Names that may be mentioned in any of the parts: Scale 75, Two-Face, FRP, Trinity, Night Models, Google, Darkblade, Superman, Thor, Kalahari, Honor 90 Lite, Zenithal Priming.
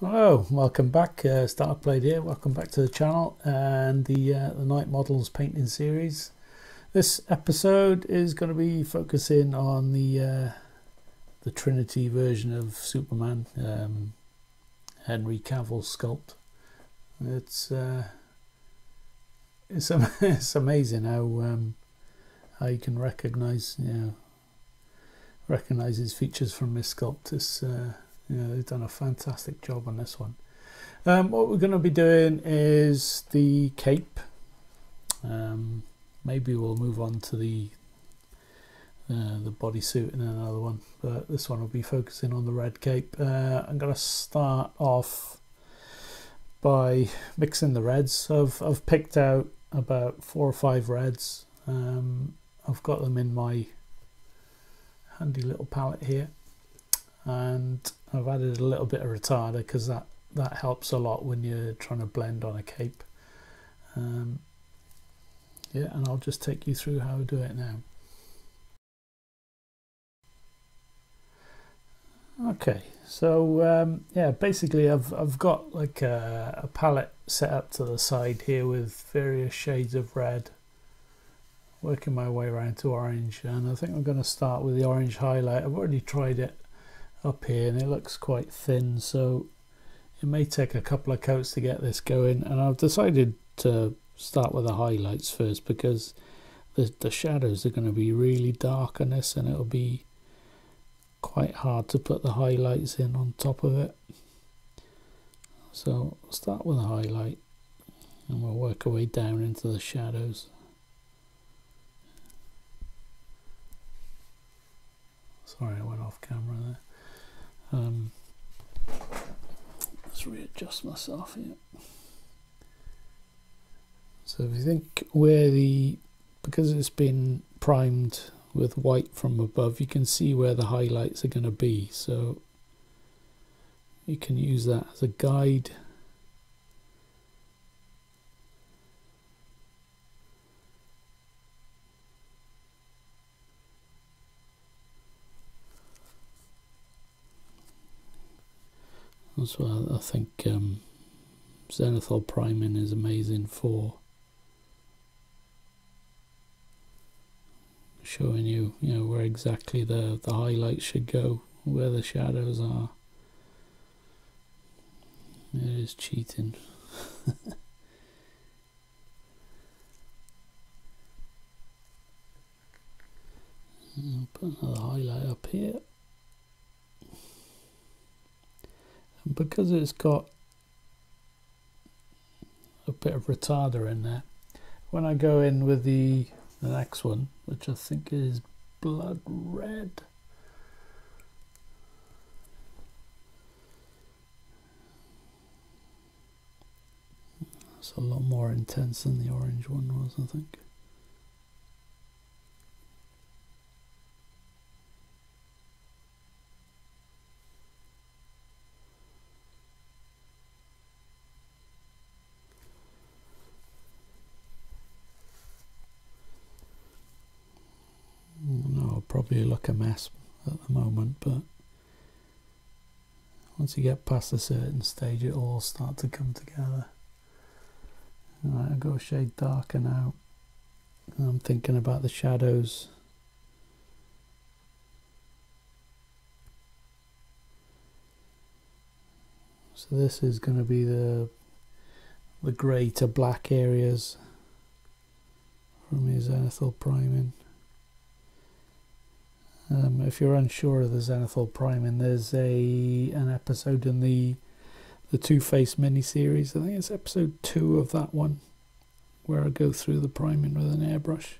Hello, welcome back. It's Darkblade here. Welcome back to the channel and the Night Models painting series. This episode is going to be focusing on the Trinity version of Superman, Henry Cavill's sculpt. It's amazing how you can recognise his features from this sculpt. Yeah, they've done a fantastic job on this one. What we're going to be doing is the cape. Maybe we'll move on to the bodysuit in another one, but this one will be focusing on the red cape. I'm going to start off by mixing the reds. I've picked out about 4 or 5 reds. I've got them in my handy little palette here, and I've added a little bit of retarder because that helps a lot when you're trying to blend on a cape. Yeah, and I'll just take you through how I do it now. Okay, so yeah, basically I've got like a palette set up to the side here with various shades of red, working my way around to orange, and I think I'm going to start with the orange highlight. I've already tried it up here and it looks quite thin, so it may take a couple of coats to get this going, and I've decided to start with the highlights first because the shadows are going to be really dark on this and it'll be quite hard to put the highlights in on top of it. So I'll start with a highlight and we'll work our way down into the shadows. Sorry, I went off camera there. Let's readjust myself here. So if you think where because it's been primed with white from above, you can see where the highlights are going to be, so you can use that as a guide. So I think Zenithal Priming is amazing for showing you, where exactly the highlights should go, where the shadows are. It is cheating. I'll put another highlight up here. Because it's got a bit of retarder in there, when I go in with the next one, which I think is blood red, it's a lot more intense than the orange one was, I think. Probably look a mess at the moment, but once you get past a certain stage it all start to come together. Alright, I'll go a shade darker now. I'm thinking about the shadows. So this is going to be the grey to black areas from his Zenithal Priming. If you're unsure of the Zenithal Priming, there's an episode in the Two-Face miniseries. I think it's episode 2 of that one, where I go through the priming with an airbrush.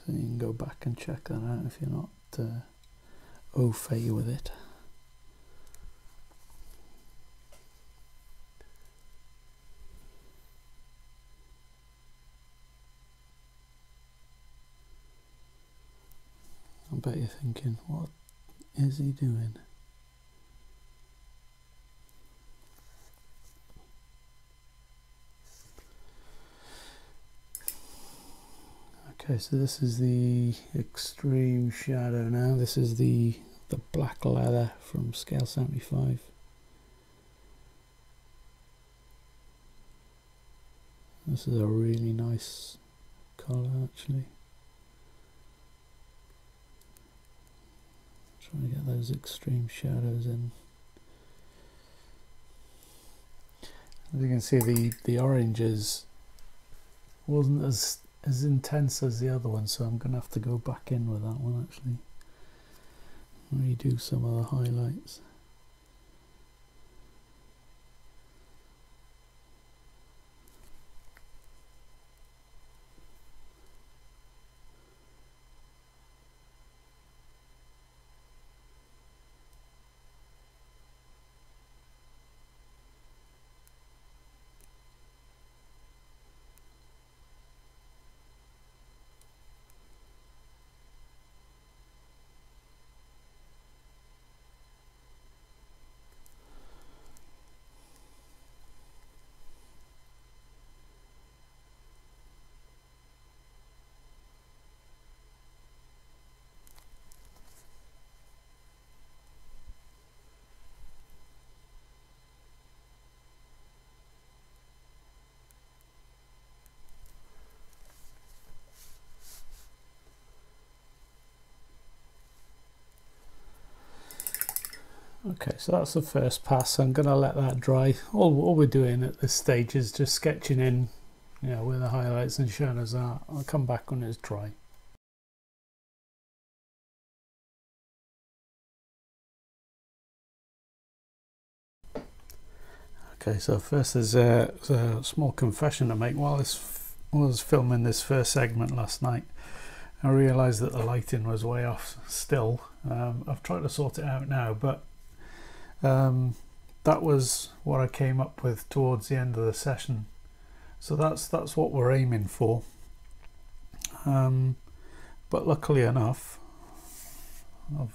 So you can go back and check that out if you're not au fait with it. I bet you're thinking, what is he doing? Okay, so this is the extreme shadow now. This is the the black leather from Scale 75. This is a really nice colour actually. Trying to get those extreme shadows in. As you can see, the oranges wasn't as intense as the other one, so I'm going to have to go back in with that one actually. Redo some of the highlights. Okay, so that's the first pass. I'm going to let that dry. All we're doing at this stage is just sketching in, you know, where the highlights and shadows are. I'll come back when it's dry. Okay, so first there's a small confession to make. While I was filming this first segment last night, I realised that the lighting was way off still. I've tried to sort it out now, but that was what I came up with towards the end of the session, so that's what we're aiming for. But luckily enough,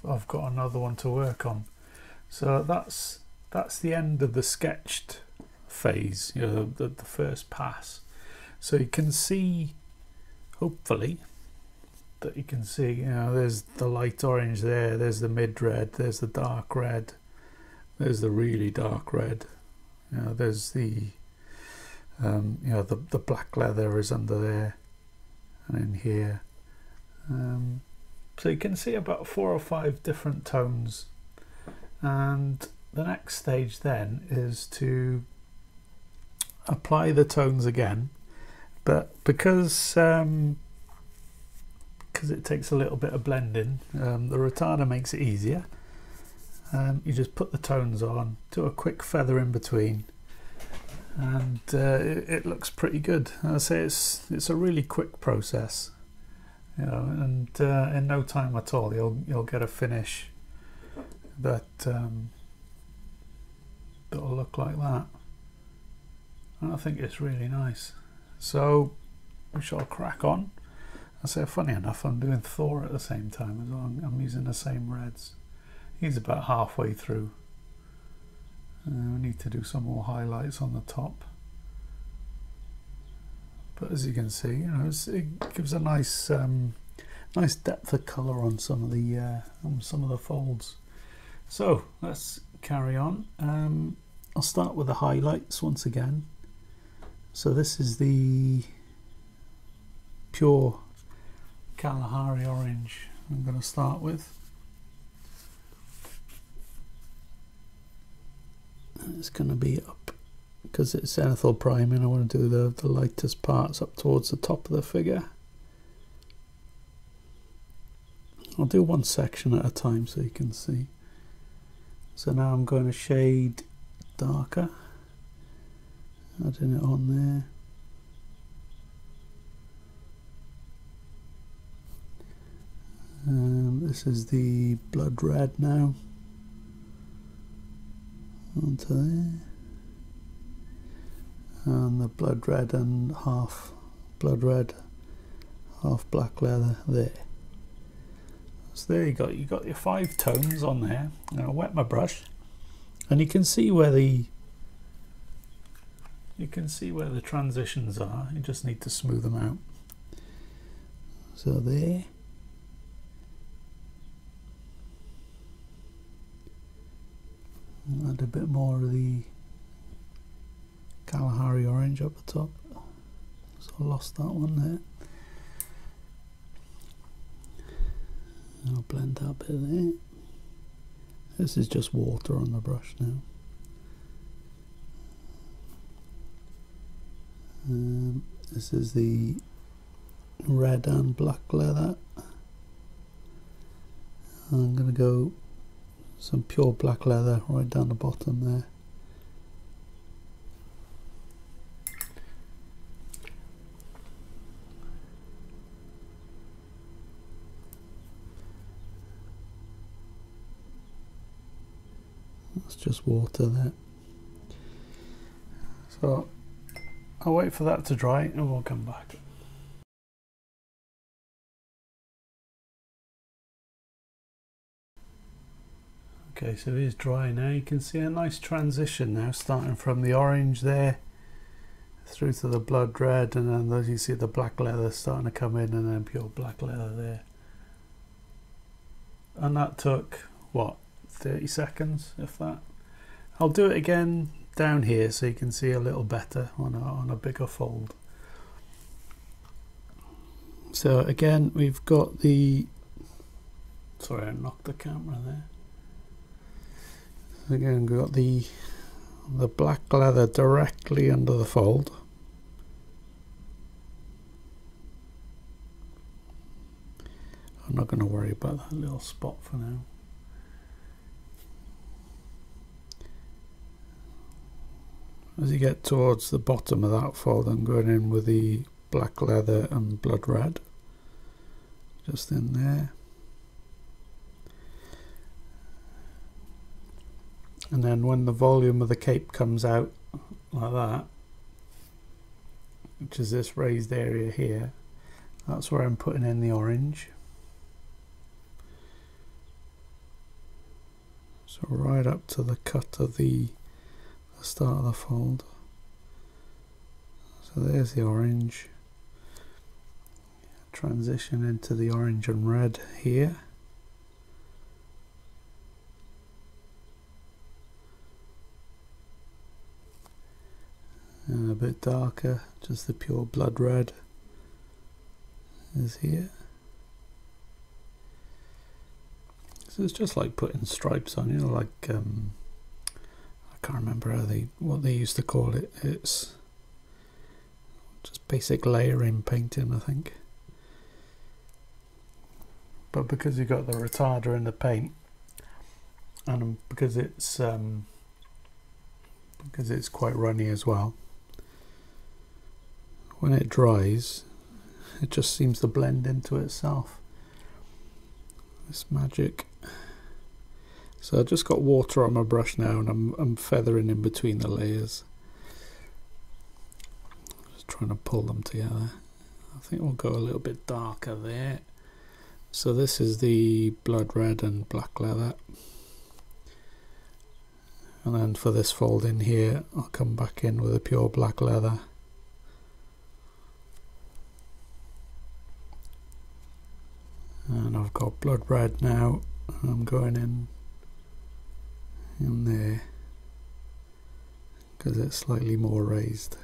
I've got another one to work on, so that's the end of the sketched phase, you know, the first pass. So you can see, hopefully, that you can see, you know, there's the light orange there, there's the mid red, there's the dark red. There's the really dark red. You know, there's the you know, the black leather is under there and in here. So you can see about 4 or 5 different tones, and the next stage then is to apply the tones again, but because it takes a little bit of blending, the retarder makes it easier. You just put the tones on, do a quick feather in between, and it looks pretty good. And I say it's a really quick process, you know, and in no time at all you'll get a finish that'll look like that. And I think it's really nice. So we shall crack on. I say, funny enough, I'm doing Thor at the same time as well. I'm using the same reds. He's about halfway through. We need to do some more highlights on the top, but as you can see, you know, it gives a nice, nice depth of colour on some of the folds. So let's carry on. I'll start with the highlights once again. So this is the pure Kalahari orange I'm going to start with. It's going to be up, because it's Zenithal priming, I want to do the lightest parts up towards the top of the figure. I'll do one section at a time so you can see. So now I'm going to shade darker, adding it on there. This is the blood red now. Onto there, and the blood red and half blood red, half black leather there. So there you got your 5 tones on there. Now I wet my brush, and you can see where the transitions are. You just need to smooth them out. So there, Add a bit more of the Kalahari orange up the top, so I lost that one there. I'll blend that bit there. This is just water on the brush now. This is the red and black leather. I'm going to go some pure black leather right down the bottom there. That's just water there. So I'll wait for that to dry and we'll come back. Okay, so it is dry now. You can see a nice transition now, starting from the orange there through to the blood red, and then as you see the black leather starting to come in, and then pure black leather there. And that took, what, 30 seconds, if that. I'll do it again down here so you can see a little better on a bigger fold. So again, we've got the, sorry, I knocked the camera there. Again, we've got the black leather directly under the fold. I'm not going to worry about that little spot for now. As you get towards the bottom of that fold, I'm going in with the black leather and blood red just in there. And then when the volume of the cape comes out like that, which is this raised area here, that's where I'm putting in the orange. So right up to the cut of the start of the fold. So there's the orange. Transition into the orange and red here. And a bit darker, just the pure blood red is here. So it's just like putting stripes on, you know, like I can't remember how what they used to call it. It's just basic layering painting, I think. But because you've got the retarder in the paint, and because it's quite runny as well, when it dries it just seems to blend into itself. It's magic. So I've just got water on my brush now, and I'm feathering in between the layers, just trying to pull them together. I think we'll go a little bit darker there. So this is the blood red and black leather, and then for this fold in here I'll come back in with a pure black leather. And I've got blood red now, and I'm going in there because it's slightly more raised.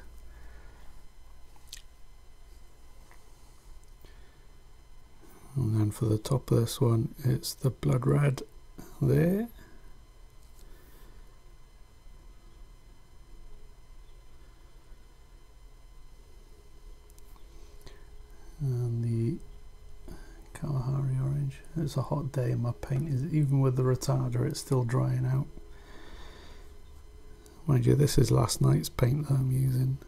And then for the top of this one, it's the blood red there. And the Kalahari orange. It's a hot day and my paint is, even with the retarder, it's still drying out. Mind you, this is last night's paint that I'm using.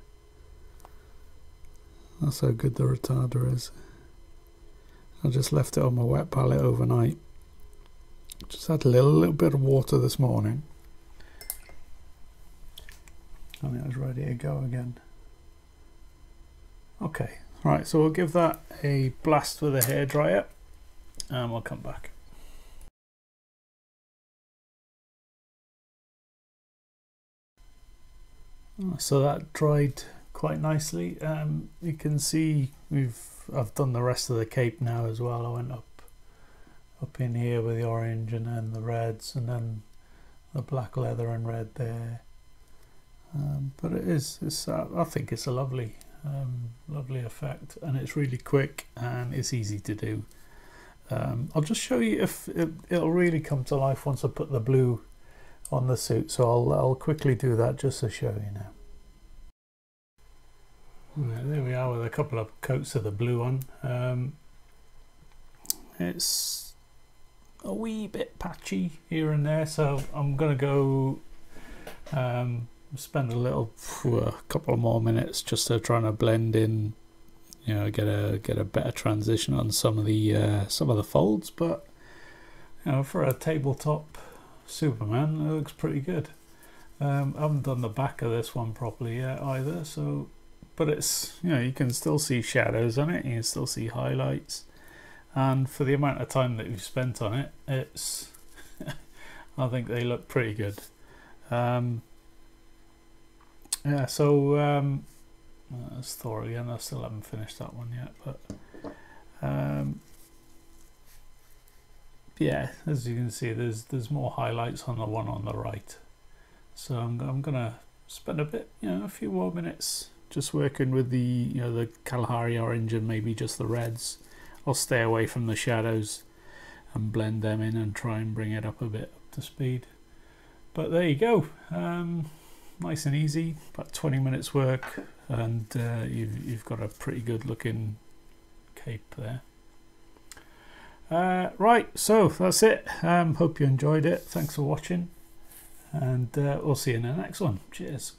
That's how good the retarder is. I just left it on my wet palette overnight. Just had a little bit of water this morning, and it was ready to go again. Okay. Right, so we'll give that a blast with a hairdryer and we'll come back. So that dried quite nicely. You can see I've done the rest of the cape now as well. I went up in here with the orange and then the reds, and then the black leather and red there. But it is, I think it's a lovely, lovely effect, and it's really quick and it's easy to do. I'll just show you if it'll really come to life once I put the blue on the suit, so I'll quickly do that just to show you now. There we are with a couple of coats of the blue on. It's a wee bit patchy here and there, so I'm going to go spend a couple more minutes just trying to blend in, you know, get a better transition on some of the folds. But you know, for a tabletop Superman, it looks pretty good. I haven't done the back of this one properly yet either, so. But it's, you know, you can still see shadows on it, you can still see highlights, and for the amount of time that you've spent on it, it's I think they look pretty good. Yeah, so that's Thor again. I still haven't finished that one yet, but yeah, as you can see, there's more highlights on the one on the right. So I'm gonna spend a bit, you know, a few more minutes just working with the, you know, the Kalahari orange and maybe just the reds. I'll stay away from the shadows and blend them in and try and bring it up a bit up to speed. But there you go, nice and easy, about 20 minutes work, and you've got a pretty good looking cape there. Right, so that's it. Hope you enjoyed it. Thanks for watching, and we'll see you in the next one. Cheers.